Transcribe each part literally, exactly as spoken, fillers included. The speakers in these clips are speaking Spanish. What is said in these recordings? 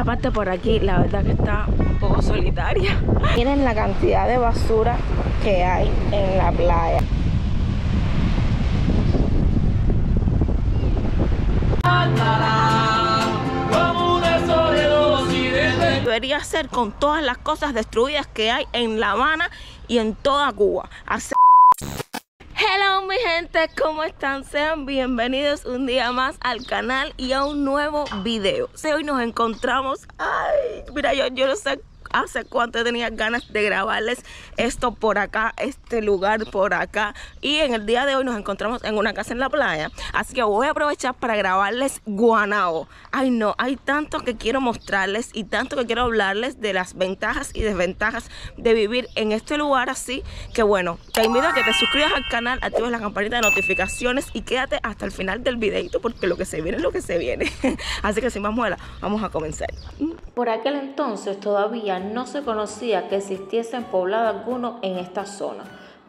esta parte por aquí la verdad que está un poco solitaria. Miren la cantidad de basura que hay en la playa. Debería ser con todas las cosas destruidas que hay en La Habana y en toda Cuba. Así... Hello mi gente, ¿cómo están? Sean bienvenidos un día más al canal y a un nuevo video. Si hoy nos encontramos, ay, mira, yo, yo no sé hace cuánto tenía ganas de grabarles esto por acá, este lugar por acá. Y en el día de hoy nos encontramos en una casa en la playa, así que voy a aprovechar para grabarles Guanabo. Ay no, hay tanto que quiero mostrarles y tanto que quiero hablarles de las ventajas y desventajas de vivir en este lugar. Así que bueno, te invito a que te suscribas al canal, actives la campanita de notificaciones y quédate hasta el final del videito, porque lo que se viene es lo que se viene. Así que sin más muela, vamos a comenzar. Por aquel entonces todavía no se conocía que existiesen poblado alguno en esta zona.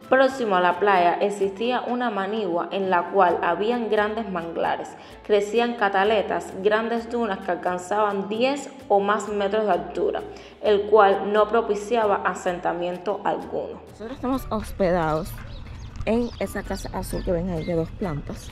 Próximo a la playa existía una manigua en la cual habían grandes manglares, crecían cataletas, grandes dunas que alcanzaban diez o más metros de altura, el cual no propiciaba asentamiento alguno. Nosotros estamos hospedados en esa casa azul que ven ahí de dos plantas.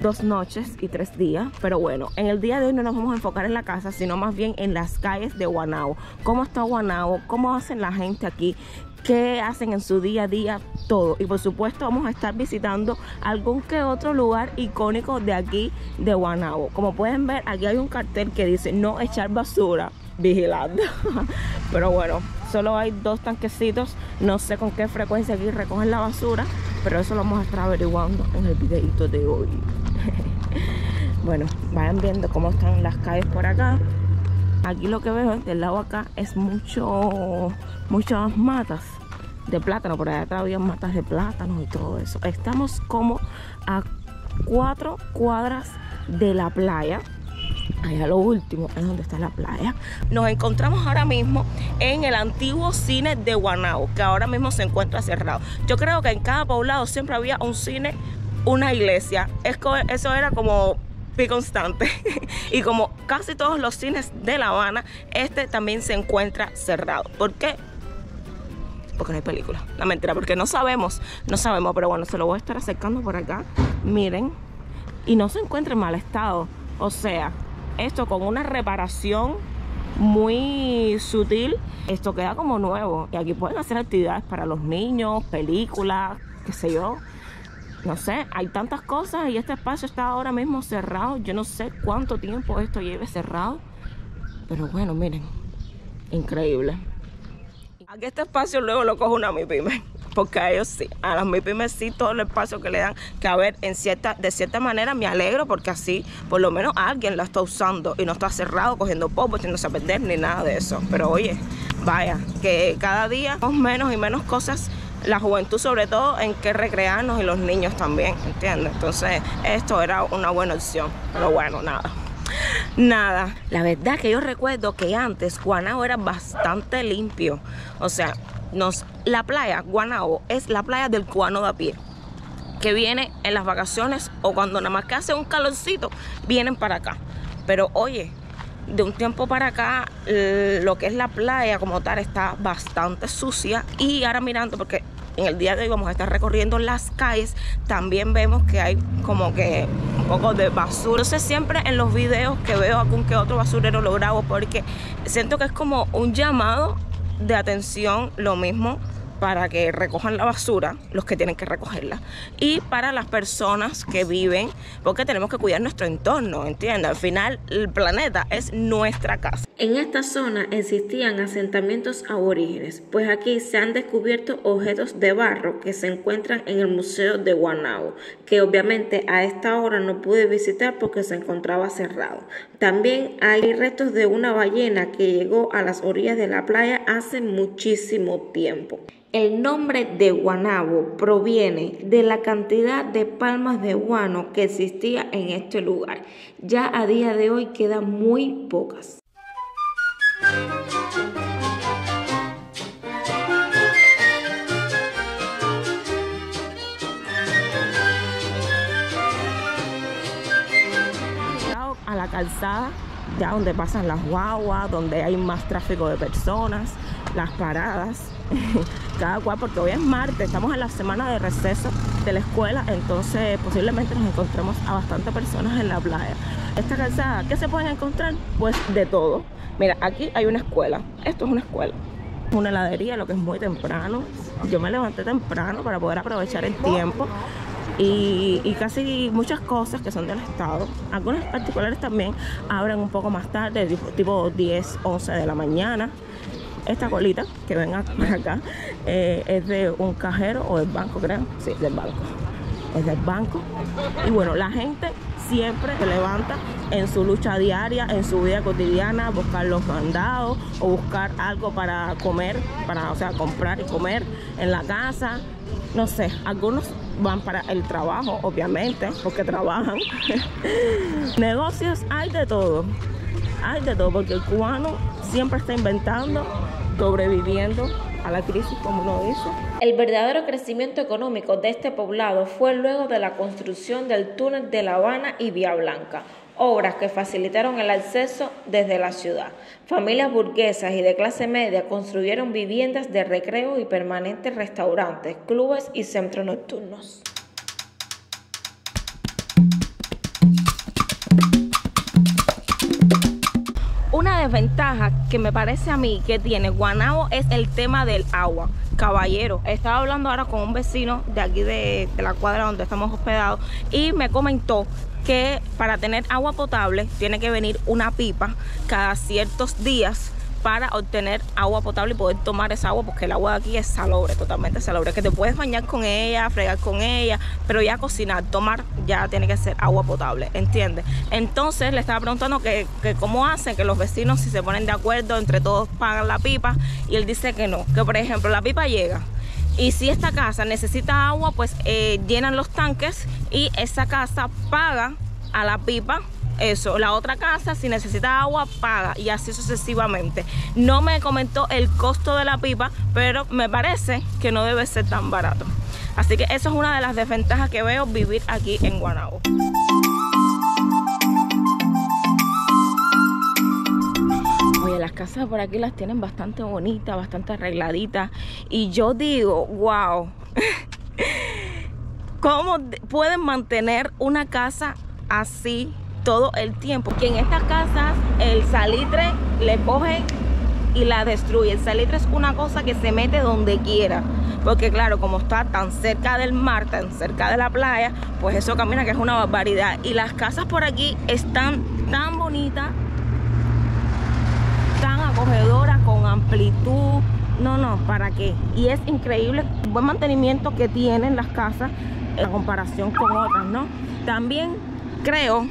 Dos noches y tres días, pero bueno, en el día de hoy no nos vamos a enfocar en la casa, sino más bien en las calles de Guanabo. Cómo está Guanabo, cómo hacen la gente aquí, qué hacen en su día a día, todo. Y por supuesto vamos a estar visitando algún que otro lugar icónico de aquí, de Guanabo. Como pueden ver, aquí hay un cartel que dice no echar basura, vigilando. Pero bueno, solo hay dos tanquecitos, no sé con qué frecuencia aquí recogen la basura, pero eso lo vamos a estar averiguando en el videito de hoy. Bueno, vayan viendo cómo están las calles por acá. Aquí lo que veo del lado acá es mucho, muchas matas de plátano. Por allá atrás había matas de plátano y todo eso. Estamos como a cuatro cuadras de la playa. Allá lo último es donde está la playa. Nos encontramos ahora mismo en el antiguo cine de Guanabo, que ahora mismo se encuentra cerrado. Yo creo que en cada poblado siempre había un cine, una iglesia. Eso era como pi constante. Y como casi todos los cines de La Habana, este también se encuentra cerrado. ¿Por qué? Porque no hay película. La mentira, porque no sabemos. No sabemos, pero bueno, se lo voy a estar acercando por acá. Miren. Y no se encuentra en mal estado. O sea, esto con una reparación muy sutil, esto queda como nuevo. Y aquí pueden hacer actividades para los niños, películas, qué sé yo. No sé, hay tantas cosas y este espacio está ahora mismo cerrado. Yo no sé cuánto tiempo esto lleve cerrado, pero bueno, miren, increíble. Aquí este espacio luego lo cojo una MiPyme, porque a ellos sí, a las MiPymes sí, todo el espacio que le dan, que a ver, en cierta, de cierta manera me alegro, porque así por lo menos alguien la está usando y no está cerrado, cogiendo polvo, echándose a perder ni nada de eso. Pero oye, vaya, que cada día menos y menos cosas, la juventud sobre todo, en que recrearnos, y los niños también, ¿entiendes? Entonces esto era una buena opción, pero bueno, nada. Nada, la verdad que yo recuerdo que antes Guanabo era bastante limpio. O sea, nos, la playa Guanabo es la playa del cubano de a pie, que viene en las vacaciones o cuando nada más que hace un calorcito, vienen para acá. Pero oye, de un tiempo para acá, lo que es la playa como tal está bastante sucia. Y ahora mirando, porque en el día de hoy vamos a estar recorriendo las calles, también vemos que hay como que un poco de basura. Entonces siempre en los videos que veo algún que otro basurero lo grabo, porque siento que es como un llamado de atención, lo mismo para que recojan la basura, los que tienen que recogerla, y para las personas que viven, porque tenemos que cuidar nuestro entorno, ¿entiendes? Al final, el planeta es nuestra casa. En esta zona existían asentamientos aborígenes, pues aquí se han descubierto objetos de barro que se encuentran en el Museo de Guanabo, que obviamente a esta hora no pude visitar porque se encontraba cerrado. También hay restos de una ballena que llegó a las orillas de la playa hace muchísimo tiempo. El nombre de Guanabo proviene de la cantidad de palmas de guano que existía en este lugar. Ya a día de hoy quedan muy pocas. A la calzada ya donde pasan las guaguas, donde hay más tráfico de personas, las paradas, cada cual, porque hoy es martes, estamos en la semana de receso de la escuela, entonces posiblemente nos encontremos a bastantes personas en la playa. Esta calzada, ¿qué se pueden encontrar? Pues de todo. Mira, aquí hay una escuela, esto es una escuela, una heladería, lo que es muy temprano. Yo me levanté temprano para poder aprovechar el tiempo. Y, y casi muchas cosas que son del estado, algunas particulares también abren un poco más tarde, tipo diez, once de la mañana. Esta colita que ven acá eh, es de un cajero o del banco, creo, sí, del banco, es del banco. Y bueno, la gente siempre se levanta en su lucha diaria, en su vida cotidiana, buscar los mandados o buscar algo para comer, para, o sea, comprar y comer en la casa. No sé, algunos van para el trabajo, obviamente, porque trabajan. Negocios hay de todo, hay de todo, porque el cubano siempre está inventando, sobreviviendo a la crisis, como uno dice. El verdadero crecimiento económico de este poblado fue luego de la construcción del túnel de La Habana y Vía Blanca, obras que facilitaron el acceso desde la ciudad. Familias burguesas y de clase media construyeron viviendas de recreo y permanentes restaurantes, clubes y centros nocturnos. Una desventaja que me parece a mí que tiene Guanabo es el tema del agua. Caballero, estaba hablando ahora con un vecino de aquí de, de la cuadra donde estamos hospedados y me comentó que para tener agua potable tiene que venir una pipa cada ciertos días para obtener agua potable y poder tomar esa agua, porque el agua de aquí es salobre, totalmente salobre, que te puedes bañar con ella, fregar con ella, pero ya cocinar, tomar, ya tiene que ser agua potable, ¿entiendes? Entonces le estaba preguntando que, que cómo hacen, que los vecinos si se ponen de acuerdo, entre todos pagan la pipa, y él dice que no, que por ejemplo la pipa llega, y si esta casa necesita agua, pues eh, llenan los tanques y esa casa paga a la pipa. Eso, la otra casa si necesita agua paga y así sucesivamente. No me comentó el costo de la pipa, pero me parece que no debe ser tan barato. Así que eso es una de las desventajas que veo vivir aquí en Guanabo. Oye, las casas por aquí las tienen bastante bonitas, bastante arregladitas. Y yo digo, wow, ¿cómo pueden mantener una casa así todo el tiempo? Que en estas casas el salitre le coge y la destruye. El salitre es una cosa que se mete donde quiera, porque claro, como está tan cerca del mar, tan cerca de la playa, pues eso camina que es una barbaridad. Y las casas por aquí están tan bonitas, tan acogedoras, con amplitud. No, no, ¿para qué? Y es increíble el buen mantenimiento que tienen las casas en comparación con otras, ¿no? También creo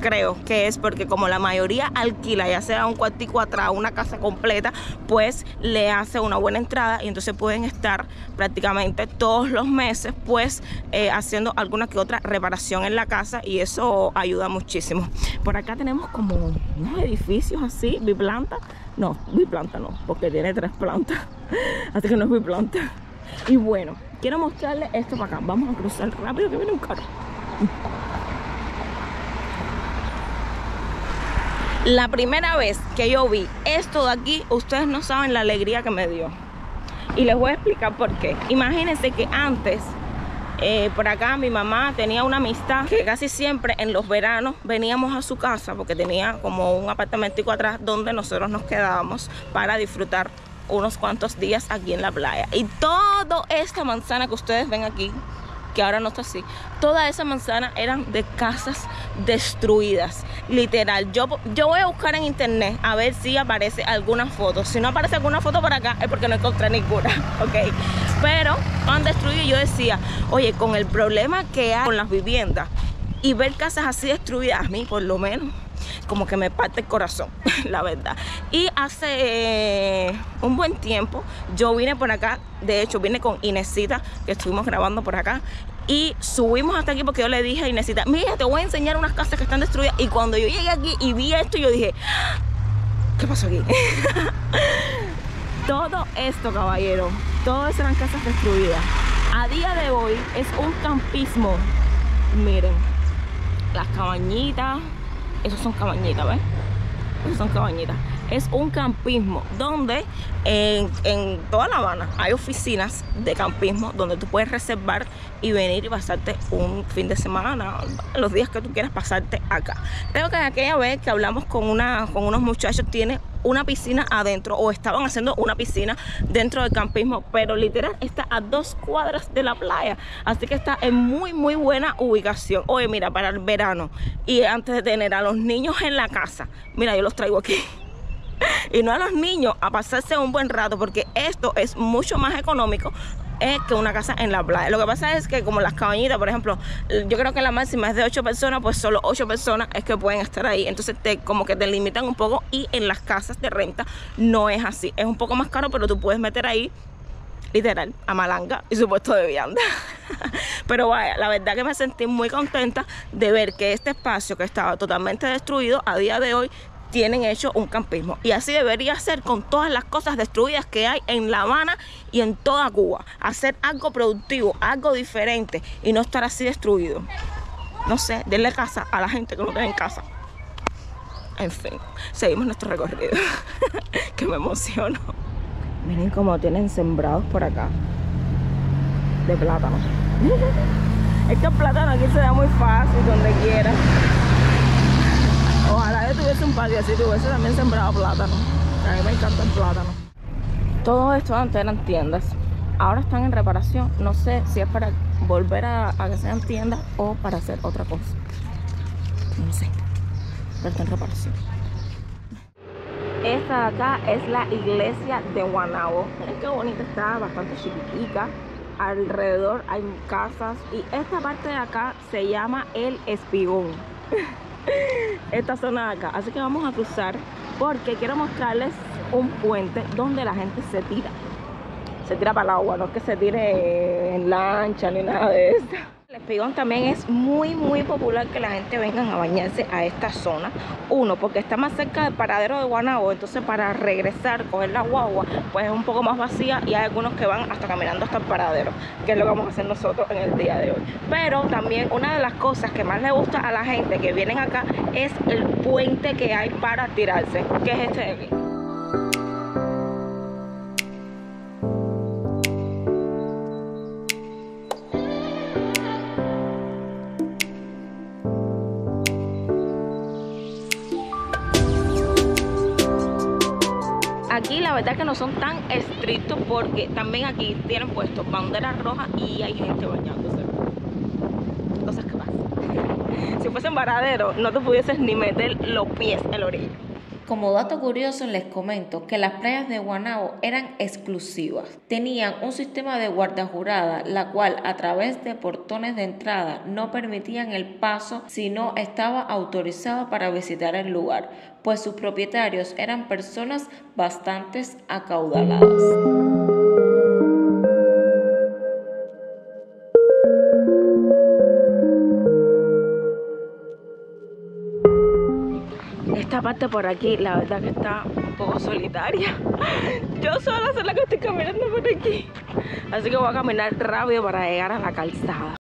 Creo que es porque como la mayoría alquila, ya sea un cuartico atrás, una casa completa, pues le hace una buena entrada y entonces pueden estar prácticamente todos los meses pues eh, haciendo alguna que otra reparación en la casa y eso ayuda muchísimo. Por acá tenemos como unos edificios así, biplanta, no, biplanta no, porque tiene tres plantas, así que no es biplanta. Y bueno, quiero mostrarles esto para acá, vamos a cruzar rápido que viene un carro. La primera vez que yo vi esto de aquí, ustedes no saben la alegría que me dio. Y les voy a explicar por qué. Imagínense que antes, eh, por acá mi mamá tenía una amistad que casi siempre en los veranos veníamos a su casa, porque tenía como un apartamentico atrás donde nosotros nos quedábamos para disfrutar unos cuantos días aquí en la playa. Y toda esta manzana que ustedes ven aquí, que ahora no está así, toda esa manzana eran de casas destruidas, literal. Yo, yo voy a buscar en internet a ver si aparece alguna foto. Si no aparece alguna foto por acá es porque no encontré ninguna, ok. Pero han destruido y yo decía, oye, con el problema que hay con las viviendas y ver casas así destruidas, a mí por lo menos como que me parte el corazón, la verdad. Y hace eh, un buen tiempo yo vine por acá, de hecho vine con Inesita, que estuvimos grabando por acá, y subimos hasta aquí porque yo le dije a Inesita, mira, te voy a enseñar unas casas que están destruidas. Y cuando yo llegué aquí y vi esto, yo dije, ¿qué pasó aquí? Todo esto, caballero, todas eran casas destruidas. A día de hoy es un campismo. Miren, las cabañitas. Esos son cabañitas, ¿ves? son cabañitas. Es un campismo donde en, en toda La Habana hay oficinas de campismo donde tú puedes reservar y venir y pasarte un fin de semana, los días que tú quieras pasarte acá. Creo que aquella vez que hablamos con, una, con unos muchachos, tiene una piscina adentro, o estaban haciendo una piscina dentro del campismo, pero literal está a dos cuadras de la playa, así que está en muy muy buena ubicación. Oye, mira, para el verano y antes de tener a los niños en la casa, mira, yo los traigo aquí. Y no a los niños, a pasarse un buen rato, porque esto es mucho más económico eh, que una casa en la playa. Lo que pasa es que como las cabañitas, por ejemplo, yo creo que la máxima es de ocho personas, pues solo ocho personas es que pueden estar ahí. Entonces te, como que te limitan un poco, y en las casas de renta no es así. Es un poco más caro, pero tú puedes meter ahí, literal, a malanga y su puesto de vianda. Pero vaya, la verdad que me sentí muy contenta de ver que este espacio que estaba totalmente destruido, a día de hoy tienen hecho un campismo, y así debería ser con todas las cosas destruidas que hay en La Habana y en toda Cuba. Hacer algo productivo, algo diferente, y no estar así destruido. No sé, denle casa a la gente que no tiene en casa. En fin, seguimos nuestro recorrido. Que me emociono. Miren cómo tienen sembrados por acá de plátano. Es que el plátano aquí se da muy fácil, donde quiera. Ojalá yo tuviese un patio así, tuviese también sembrado plátano. A mí me encanta el plátano. Todo esto antes eran tiendas. Ahora están en reparación. No sé si es para volver a, a que sean tiendas o para hacer otra cosa. No sé. Pero está en reparación. Esta de acá es la iglesia de Guanabo. Miren qué bonita está, bastante chiquitica. Alrededor hay casas. Y esta parte de acá se llama El Espigón. Esta zona de acá, así que vamos a cruzar porque quiero mostrarles un puente donde la gente se tira se tira para el agua, no es que se tire en lancha ni nada de eso. El Espigón también es muy muy popular que la gente vengan a bañarse a esta zona, uno porque está más cerca del paradero de Guanabo, entonces para regresar, coger la guagua, pues es un poco más vacía, y hay algunos que van hasta caminando hasta el paradero, que es lo que vamos a hacer nosotros en el día de hoy. Pero también una de las cosas que más le gusta a la gente que vienen acá es el puente que hay para tirarse, que es este de aquí. Aquí la verdad es que no son tan estrictos, porque también aquí tienen puestos banderas rojas y hay gente bañándose. Cosas que pasan. Si fuese en Varadero no te pudieses ni meter los pies en la orilla. Como dato curioso les comento que las playas de Guanabo eran exclusivas. Tenían un sistema de guarda jurada, la cual a través de portones de entrada no permitían el paso si no estaba autorizado para visitar el lugar, pues sus propietarios eran personas bastante acaudaladas. Esta parte por aquí, la verdad que está un poco solitaria. Yo sola soy la que estoy caminando por aquí. Así que voy a caminar rápido para llegar a la calzada.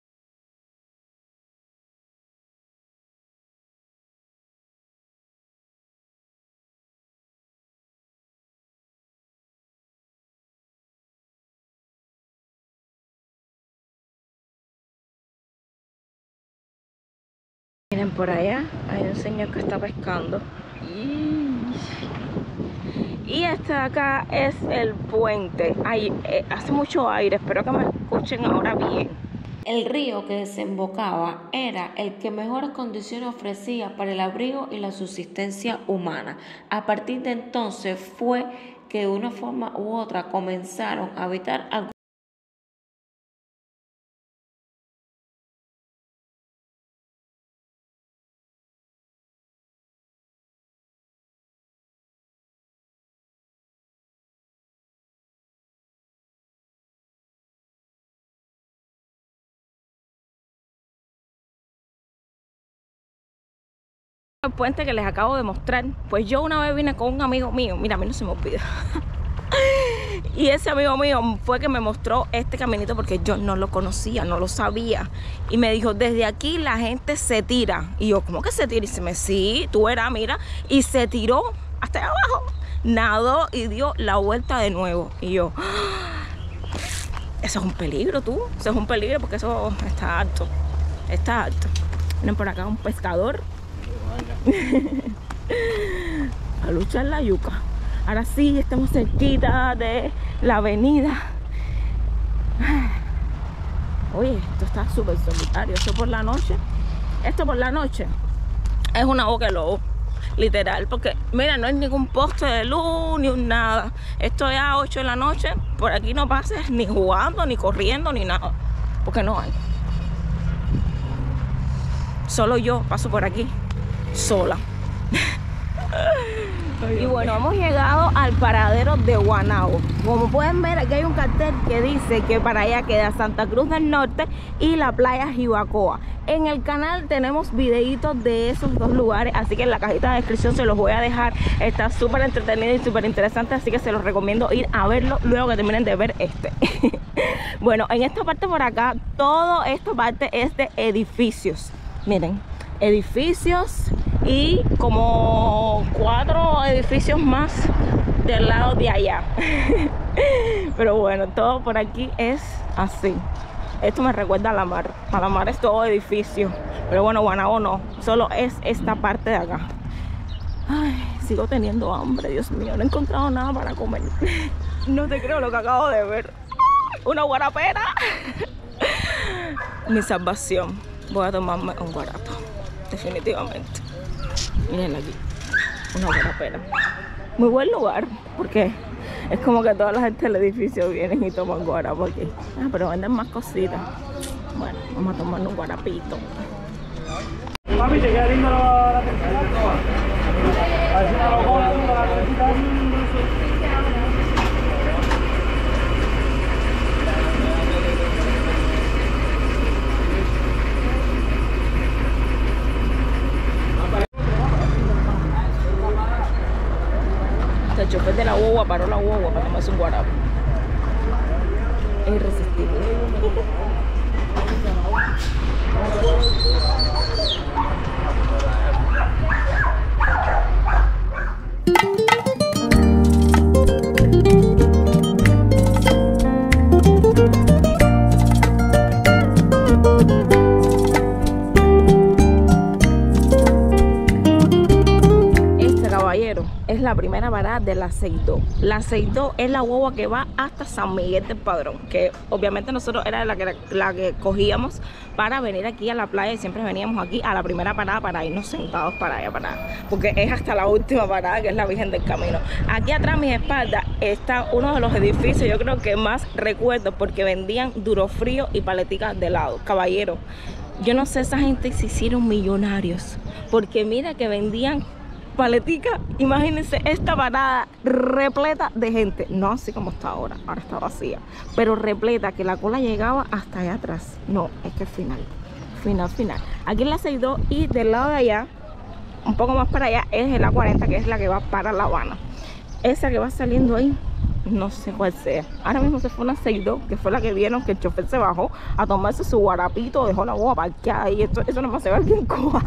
Miren, por allá hay un señor que está pescando. Y este de acá es el puente. Ay, eh, hace mucho aire, espero que me escuchen ahora bien. El río que desembocaba era el que mejores condiciones ofrecía para el abrigo y la subsistencia humana. A partir de entonces fue que de una forma u otra comenzaron a habitar algunos. El puente que les acabo de mostrar, pues yo una vez vine con un amigo mío, mira, a mí no se me olvida. Y ese amigo mío fue que me mostró este caminito, porque yo no lo conocía, no lo sabía. Y me dijo, desde aquí la gente se tira. Y yo, ¿cómo que se tira? Y se me, sí, tú verás, mira. Y se tiró hasta allá abajo, nadó y dio la vuelta de nuevo. Y yo, eso es un peligro, tú. Eso es un peligro porque eso está alto. Está alto. Miren por acá un pescador. A luchar la yuca. Ahora sí, estamos cerquita de la avenida. Oye, esto está súper solitario. Esto por la noche. Esto por la noche es una boca de lobo. Literal, porque mira, no hay ningún poste de luz, ni un nada. Esto es a ocho de la noche. Por aquí no pases ni jugando, ni corriendo, ni nada. Porque no hay. Solo yo paso por aquí. Sola. Y bueno, hemos llegado al paradero de Guanabo. Como pueden ver, aquí hay un cartel que dice que para allá queda Santa Cruz del Norte y la playa Jibacoa. En el canal tenemos videitos de esos dos lugares, así que en la cajita de descripción se los voy a dejar. Está súper entretenido y súper interesante, así que se los recomiendo ir a verlo luego que terminen de ver este. Bueno, en esta parte por acá, toda esta parte es de edificios. Miren, edificios. Y como cuatro edificios más del lado de allá. Pero bueno, todo por aquí es así. Esto me recuerda a la mar. A la mar es todo edificio. Pero bueno, Guanabo no. Solo es esta parte de acá. Ay, sigo teniendo hambre, Dios mío. No he encontrado nada para comer. No te creo lo que acabo de ver. Una guarapera. Mi salvación. Voy a tomarme un guarapo. Definitivamente. Miren aquí, una buena pera. Muy buen lugar, porque es como que toda la gente del edificio vienen y toman guarapo aquí. Ah, pero venden más cositas. Bueno, vamos a tomar un guarapito. Mami, ¿te queda lindo la tercera? A ver si te lo pongo, la tercera. El chofer de la guagua paró la guagua para tomarse un guarapo. Es irresistible. La primera parada de la Seidó. La Seidó es la guagua que va hasta San Miguel del Padrón, que obviamente nosotros era la que, la que cogíamos para venir aquí a la playa, y siempre veníamos aquí a la primera parada para irnos sentados para allá, para, porque es hasta la última parada, que es la Virgen del Camino. Aquí atrás a mis espaldas está uno de los edificios, yo creo que más recuerdo, porque vendían duro frío y paleticas de helado. Caballero, yo no sé esa gente se hicieron millonarios, porque mira que vendían paletica. Imagínense esta parada repleta de gente, no así como está ahora, ahora está vacía, pero repleta, que la cola llegaba hasta allá atrás. No, es que final, final, final. Aquí es la seis dos y del lado de allá, un poco más para allá, es la cuarenta, que es la que va para La Habana. Esa que va saliendo ahí, no sé cuál sea. Ahora mismo se fue una seis dos, que fue la que vieron que el chofer se bajó a tomarse su guarapito, dejó la boba parqueada y esto, eso nomás se va aquí en Cuba.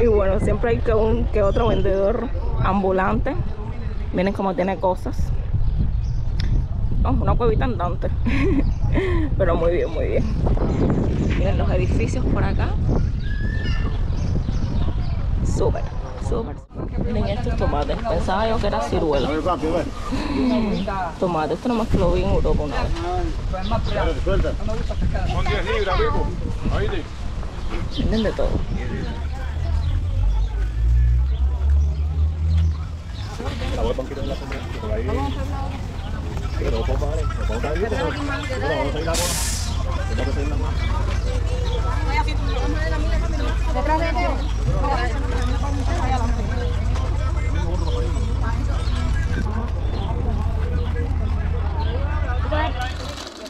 Y bueno, siempre hay que un que otro vendedor ambulante. Miren cómo tiene cosas. Oh, una cuevita andante. Pero muy bien, muy bien. Miren los edificios por acá. Súper, súper. Miren estos tomates, pensaba yo que era ciruela. Tomate, esto nomás que lo vi en Europa una vez. Venden de todo.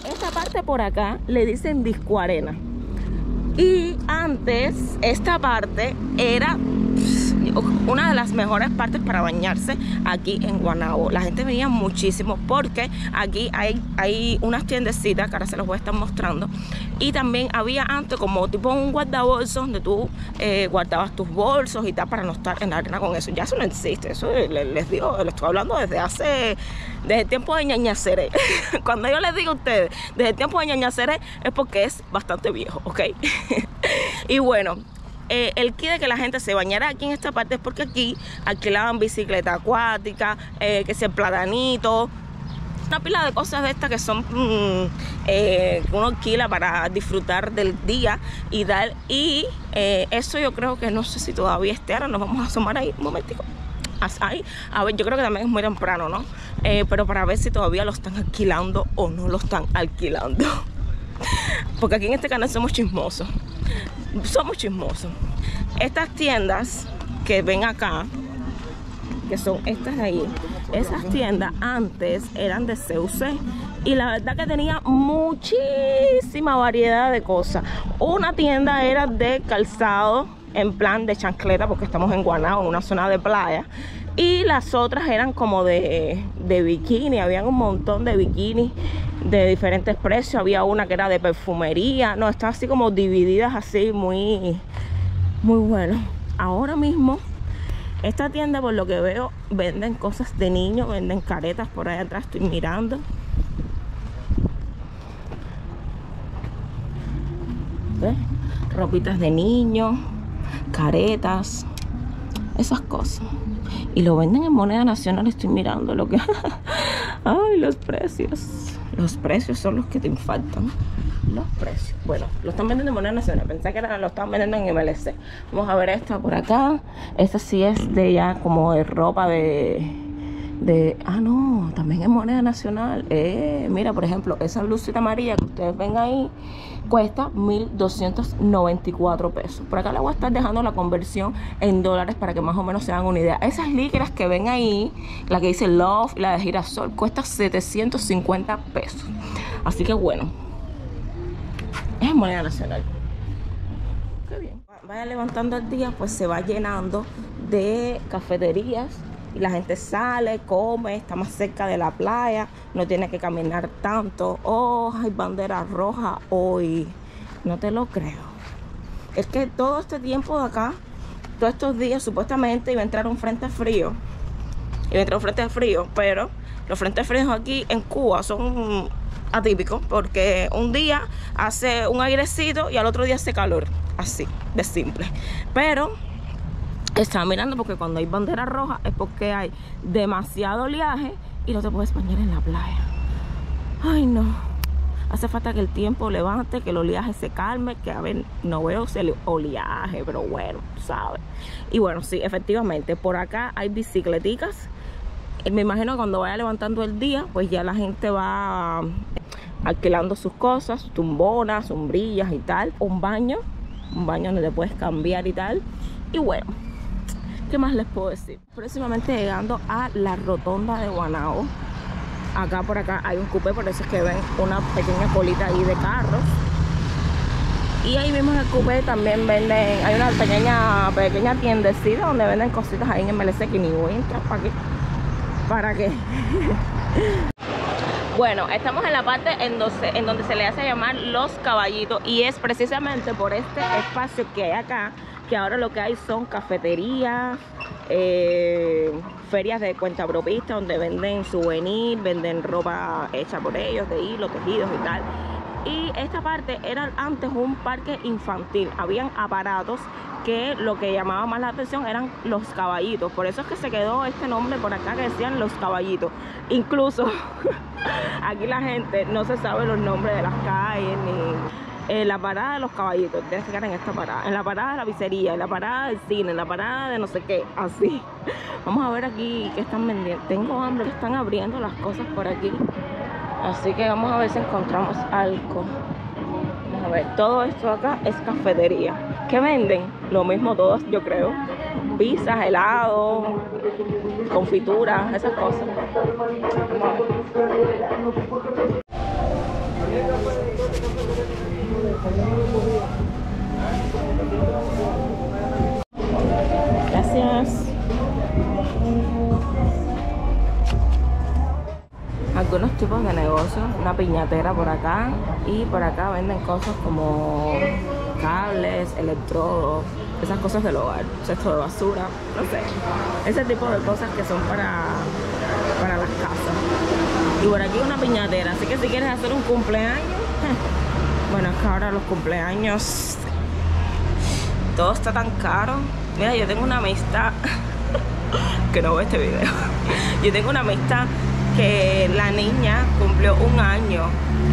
Esta parte por acá le dicen Disco Arena. Y antes esta parte era, una de las mejores partes para bañarse aquí en Guanabo. La gente venía muchísimo porque aquí hay, hay unas tiendecitas que ahora se los voy a estar mostrando, y también había antes como tipo un guardabolsos donde tú eh, guardabas tus bolsos y tal para no estar en la arena con eso. Ya eso no existe, eso les digo, les estoy hablando desde hace, desde el tiempo de Ñañaceré. Cuando yo les digo a ustedes desde el tiempo de Ñañaceré es porque es bastante viejo, ¿ok? Y bueno, Eh, el quid de que la gente se bañara aquí en esta parte es porque aquí alquilaban bicicleta acuática, eh, que sea platanito, una pila de cosas de estas que son mmm, eh, uno alquila para disfrutar del día y tal. Y eh, eso yo creo que no sé si todavía esté. Ahora nos vamos a asomar ahí un momentico. Ahí. A ver, yo creo que también es muy temprano, ¿no? Eh, pero para ver si todavía lo están alquilando o no lo están alquilando. Porque aquí en este canal somos chismosos. Somos chismosos. Estas tiendas que ven acá, que son estas de ahí, esas tiendas antes eran de C U C y la verdad que tenía muchísima variedad de cosas. Una tienda era de calzado, en plan de chancleta, porque estamos en Guanabo, en una zona de playa. Y las otras eran como de, de bikini, habían un montón de bikinis de diferentes precios. Había una que era de perfumería, no, estaban así como divididas, así muy, muy bueno. Ahora mismo, esta tienda por lo que veo, venden cosas de niños, venden caretas por ahí atrás, estoy mirando. ¿Ves? Ropitas de niños, caretas, esas cosas. Y lo venden en moneda nacional, estoy mirando lo que... Ay, los precios. Los precios son los que te infartan. Los precios. Bueno, lo están vendiendo en moneda nacional. Pensé que era, lo estaban vendiendo en M L C. Vamos a ver esta por acá. Esta sí es de ya como de ropa de... de ah, no, también es moneda nacional. Eh, mira, por ejemplo, esa blusita amarilla que ustedes ven ahí cuesta mil doscientos noventa y cuatro pesos. Por acá les voy a estar dejando la conversión en dólares para que más o menos se hagan una idea. Esas licras que ven ahí, la que dice Love y la de girasol, cuesta setecientos cincuenta pesos. Así que bueno, es moneda nacional. Qué bien. Vaya levantando el día, pues se va llenando de cafeterías. La gente sale, come, está más cerca de la playa, no tiene que caminar tanto. Oh, hay bandera roja hoy. No te lo creo. Es que todo este tiempo de acá, todos estos días, supuestamente iba a entrar un frente frío. Iba a entrar un frente frío, pero los frentes fríos aquí en Cuba son atípicos porque un día hace un airecito y al otro día hace calor. Así, de simple. Pero... estaba mirando porque cuando hay bandera roja es porque hay demasiado oleaje y no te puedes bañar en la playa. Ay, no. Hace falta que el tiempo levante, que el oleaje se calme, que a ver, no veo el oleaje, pero bueno, ¿sabes? Y bueno, sí, efectivamente, por acá hay bicicleticas. Me imagino que cuando vaya levantando el día, pues ya la gente va alquilando sus cosas, sus tumbonas, sombrillas y tal. Un baño, un baño donde te puedes cambiar y tal. Y bueno, ¿qué más les puedo decir? Próximamente llegando a la rotonda de Guanabo. Acá por acá hay un coupé, por eso es que ven una pequeña colita ahí de carros. Y ahí mismo en el coupé también venden, hay una pequeña pequeña tiendecita donde venden cositas ahí en M L C que ni voy a entrar. ¿Para qué? ¿Para qué? Bueno, estamos en la parte en donde, en donde se le hace llamar Los Caballitos. Y es precisamente por este espacio que hay acá, que ahora lo que hay son cafeterías, eh, ferias de cuentapropista donde venden souvenirs, venden ropa hecha por ellos, de hilo, tejidos y tal. Y esta parte era antes un parque infantil. Habían aparatos que lo que llamaba más la atención eran los caballitos. Por eso es que se quedó este nombre por acá que decían Los Caballitos. Incluso aquí la gente no se sabe los nombres de las calles ni... Eh, la parada de los caballitos, tienes que quedar en esta parada, en la parada de la pizzería, en la parada del cine, en la parada de no sé qué, así. Vamos a ver aquí qué están vendiendo. Tengo hambre, que están abriendo las cosas por aquí, así que vamos a ver si encontramos algo. Vamos a ver, todo esto acá es cafetería. ¿Qué venden? Lo mismo todos, yo creo. Pizzas, helados, confituras, esas cosas. Casi Gracias. Algunos tipos de negocios, una piñatera por acá, y por acá venden cosas como cables, electrodos, esas cosas del hogar, cesto de basura, no sé, ese tipo de cosas que son para, para las casas. Y por aquí una piñatera, así que si quieres hacer un cumpleaños, bueno, es que ahora los cumpleaños todo está tan caro. Mira, yo tengo una amistad que no ve este video. Yo tengo una amistad que la niña cumplió un año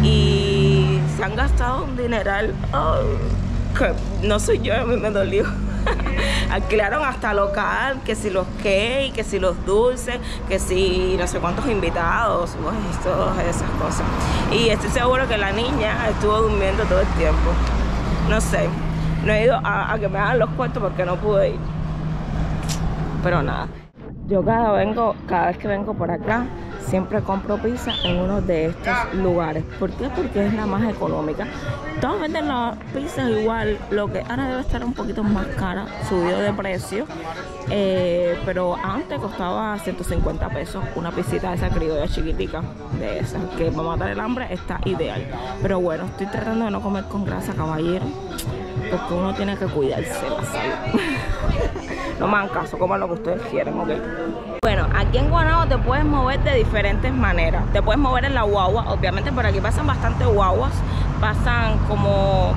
y se han gastado un dineral. Oh, que no soy yo, a mí me dolió. Alquilaron hasta local, que si los cakes, que si los dulces, que si no sé cuántos invitados, uy, todas esas cosas. Y estoy seguro que la niña estuvo durmiendo todo el tiempo. No sé, no he ido a, a que me hagan los cuartos porque no pude ir. Pero nada, yo cada, vengo, cada vez que vengo por acá, siempre compro pizza en uno de estos lugares. ¿Por qué? Porque es la más económica. Todos venden las pizzas igual, lo que ahora debe estar un poquito más cara, subido de precio. Eh, pero antes costaba ciento cincuenta pesos una pizzita de esa criolla chiquitica, de esas, que para matar el hambre está ideal. Pero bueno, estoy tratando de no comer con grasa, caballero, porque uno tiene que cuidarse la salud. No me hagan caso, coman lo que ustedes quieren, ¿ok? Bueno, aquí en Guanabo te puedes mover de diferentes maneras. Te puedes mover en la guagua, obviamente por aquí pasan bastantes guaguas. Pasan como,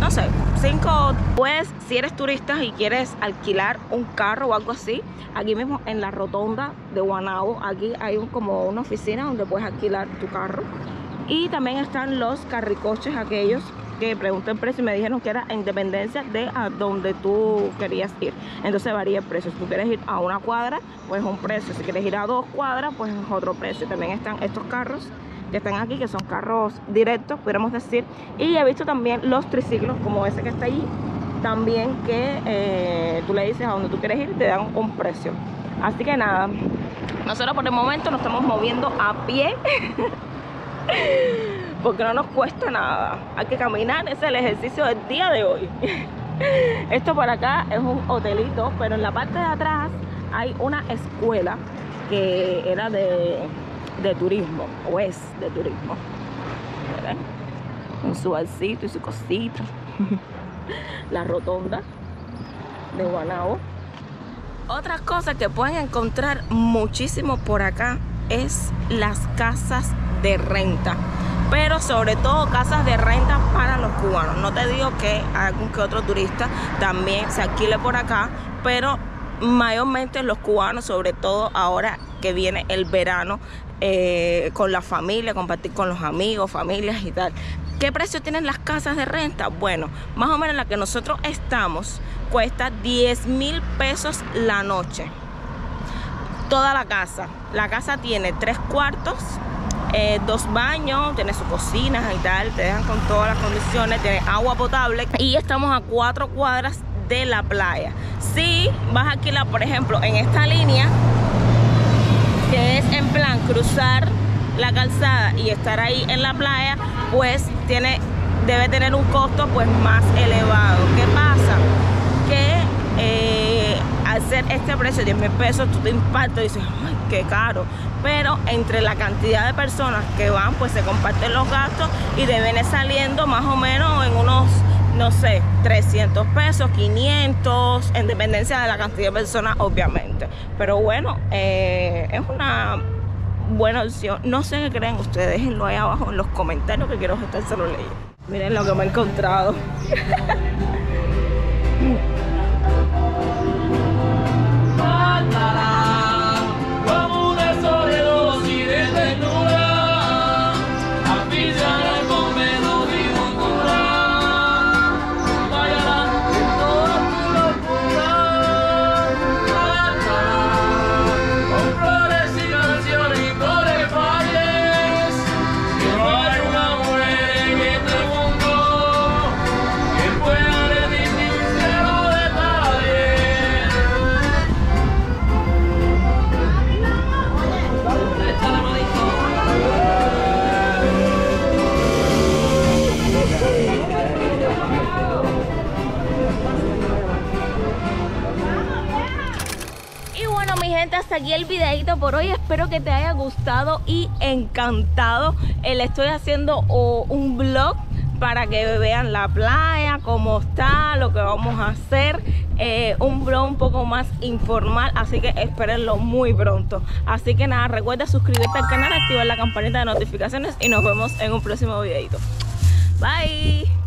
no sé, cinco. Pues si eres turista y quieres alquilar un carro o algo así, aquí mismo en la rotonda de Guanabo, aquí hay un, como una oficina donde puedes alquilar tu carro. Y también están los carricoches aquellos que pregunté el precio y me dijeron que era en dependencia de a donde tú querías ir. Entonces varía el precio. Si tú quieres ir a una cuadra, pues es un precio. Si quieres ir a dos cuadras, pues es otro precio. También están estos carros que están aquí, que son carros directos, pudiéramos decir. Y he visto también los triciclos, como ese que está allí, también que eh, tú le dices a donde tú quieres ir y te dan un precio. Así que nada, nosotros por el momento nos estamos moviendo a pie. Porque no nos cuesta nada. Hay que caminar, es el ejercicio del día de hoy. Esto por acá es un hotelito, pero en la parte de atrás hay una escuela que era de, de turismo, o es de turismo. ¿Verdad? Con su barcito y su cosita. La rotonda de Guanabo. Otras cosas que pueden encontrar muchísimo por acá es las casas de renta. Pero sobre todo casas de renta para los cubanos. No te digo que algún que otro turista también se alquile por acá, pero mayormente los cubanos, sobre todo ahora que viene el verano, eh, con la familia, compartir con los amigos, familias y tal. ¿Qué precio tienen las casas de renta? Bueno, más o menos la que nosotros estamos cuesta diez mil pesos la noche. Toda la casa. La casa tiene tres cuartos. Eh, dos baños, tiene sus cocinas y tal, te dejan con todas las condiciones, tiene agua potable y estamos a cuatro cuadras de la playa. Si vas a alquilar, por ejemplo, en esta línea, que es en plan cruzar la calzada y estar ahí en la playa, pues tiene, debe tener un costo pues más elevado. ¿Qué pasa? Que eh, al ser este precio de diez mil pesos, tú te impactas y dices, ¡ay, qué caro! Pero entre la cantidad de personas que van, pues se comparten los gastos y te viene saliendo más o menos en unos, no sé, trescientos pesos, quinientos, en dependencia de la cantidad de personas, obviamente. Pero bueno, eh, es una buena opción. No sé qué creen ustedes, déjenlo ahí abajo en los comentarios, que quiero estárselo leyendo. Miren lo que me he encontrado. We're aquí el videito por hoy. Espero que te haya gustado y encantado. Le estoy haciendo un vlog para que vean la playa, cómo está, lo que vamos a hacer. Eh, un vlog un poco más informal, así que espérenlo muy pronto. Así que nada, recuerda suscribirte al canal, activar la campanita de notificaciones y nos vemos en un próximo videito. Bye.